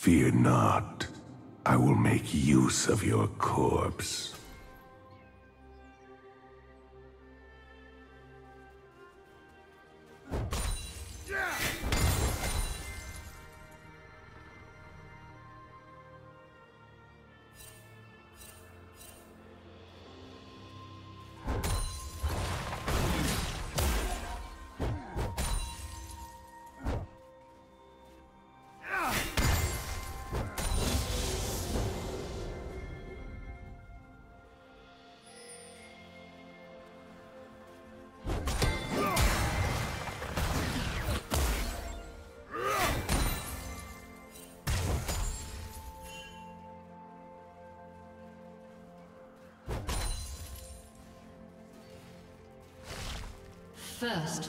Fear not, I will make use of your corpse. First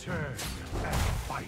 Turn and fight.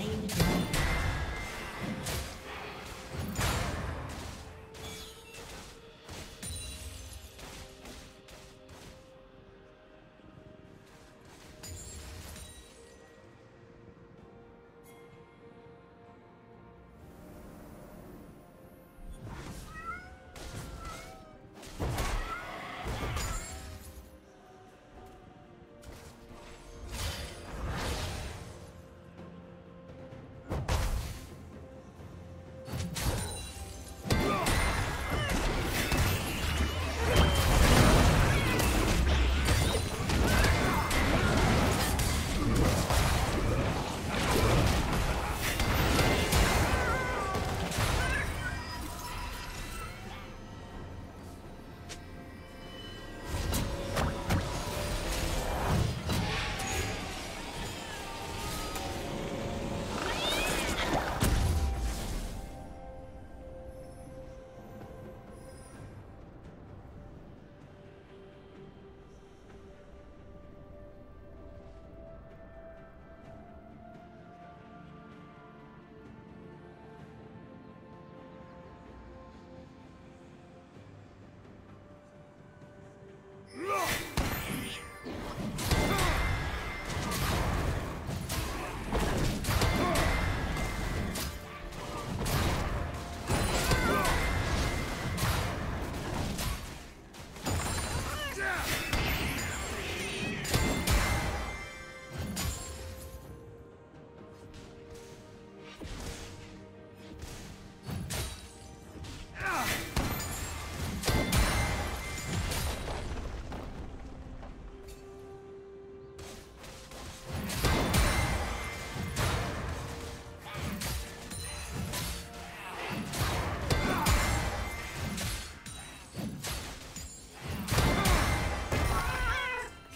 slain the dragon.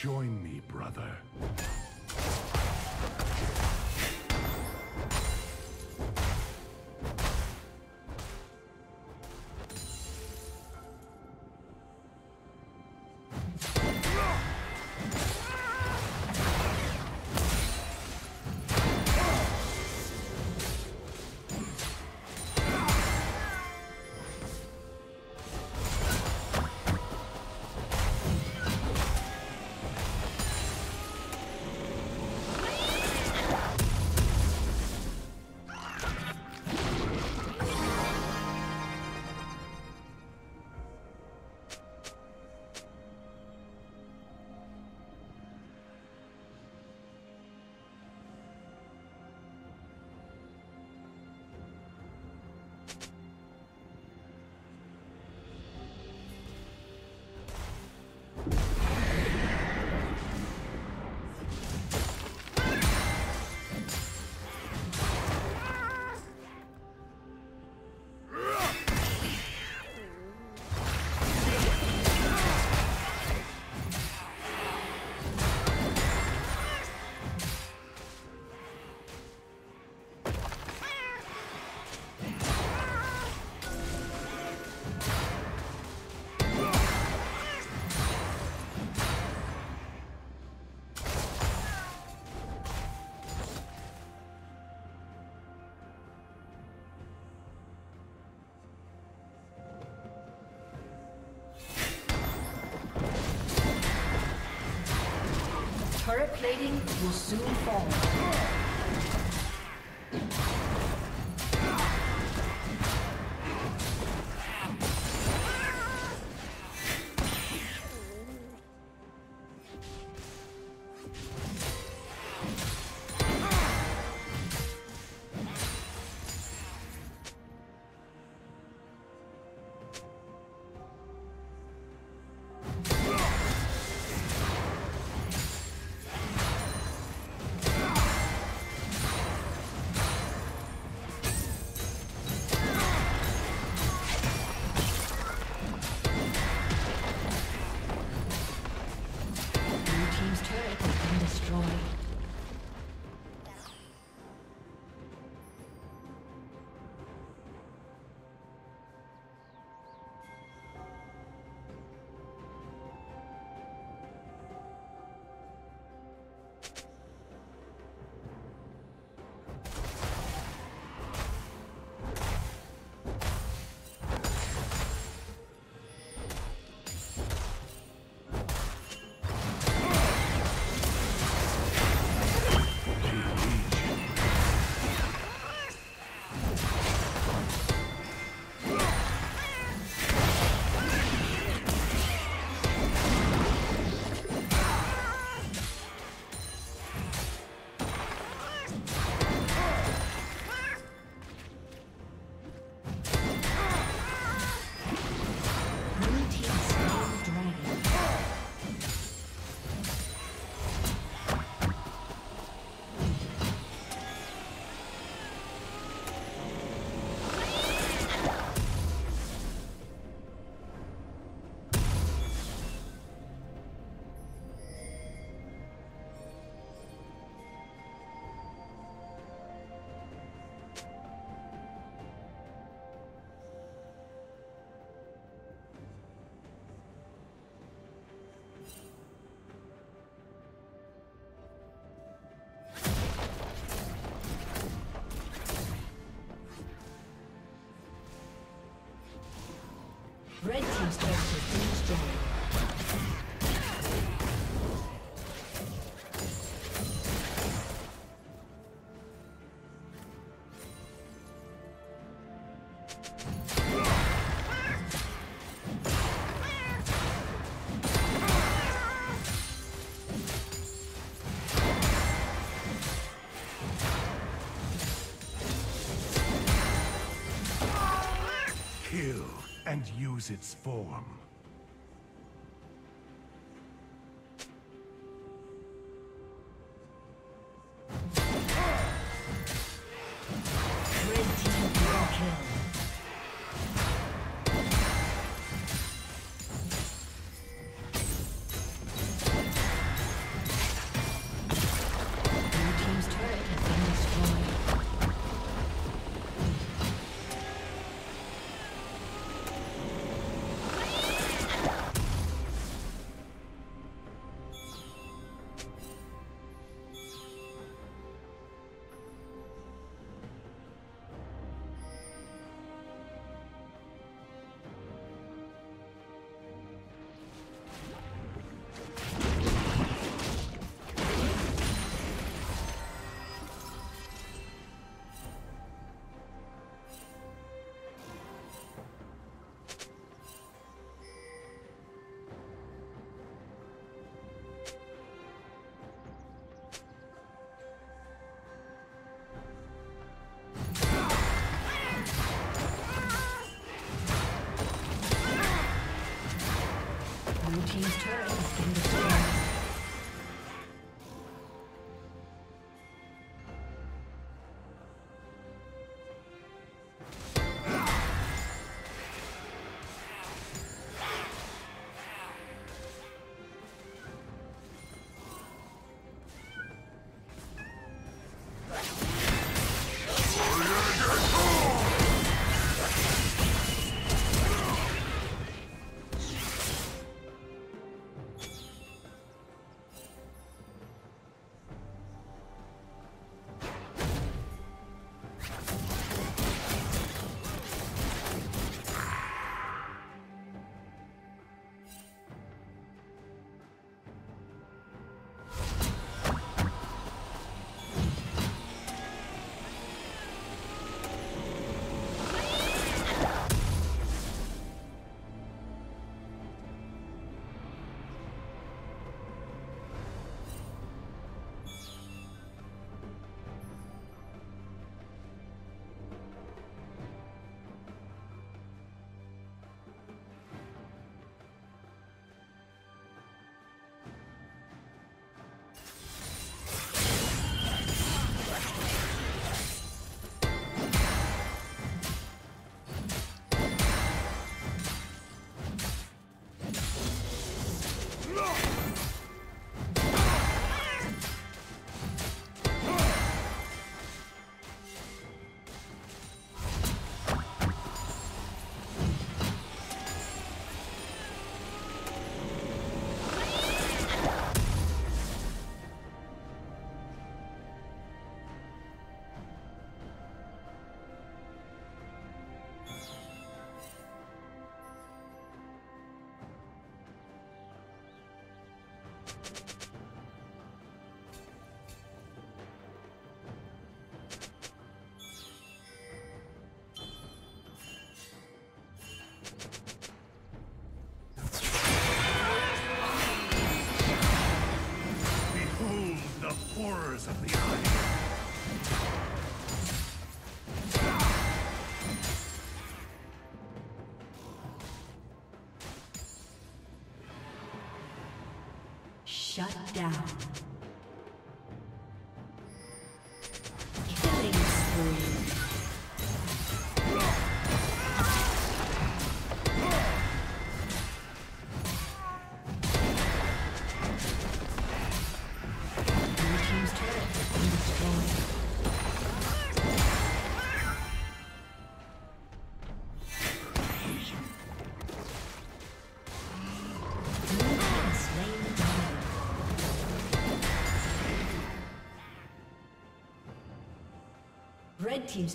Join me, brother. Turret plating will soon fall. Red team's turret has been destroyed. And use its form. Team's turret has been destroyed. Horrors of the eye. Shut down. Killing spree. Red team's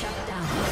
Shut down.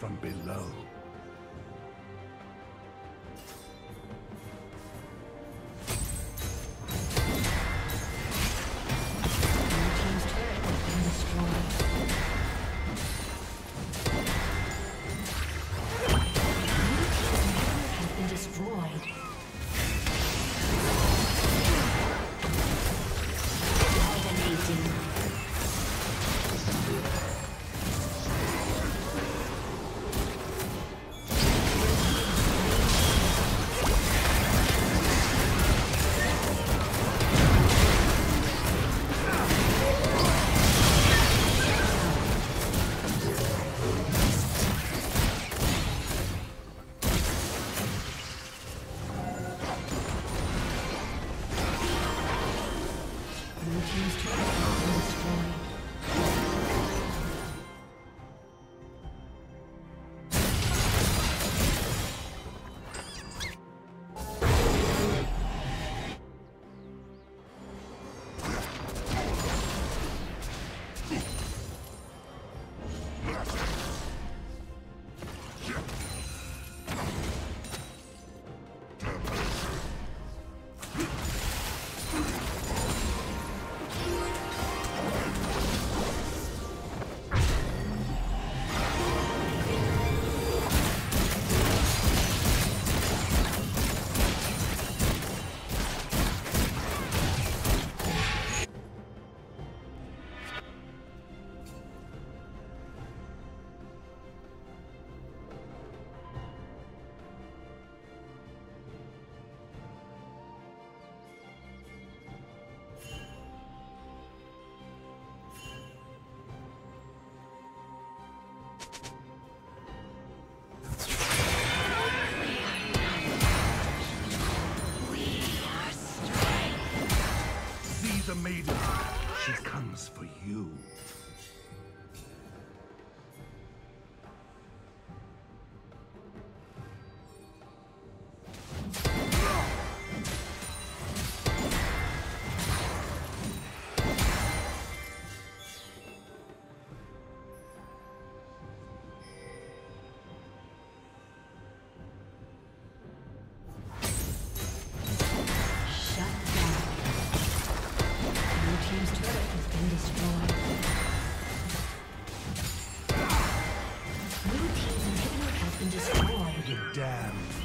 From below. She comes for you.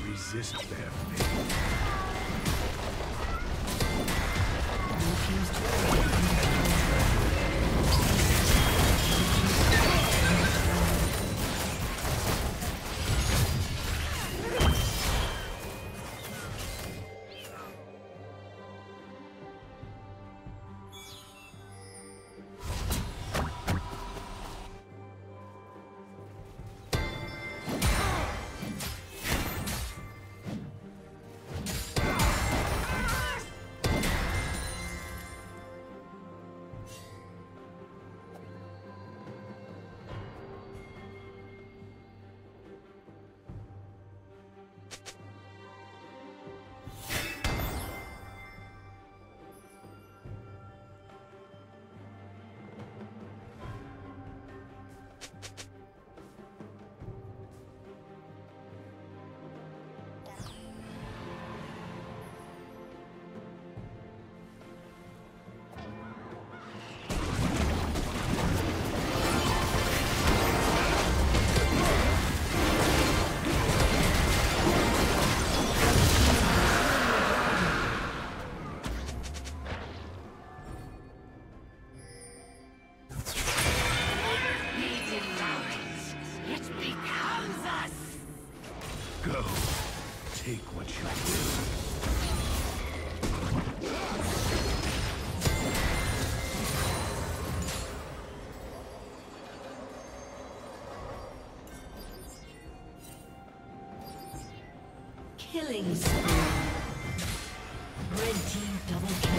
Resist their fate. Killings. Red team double kill.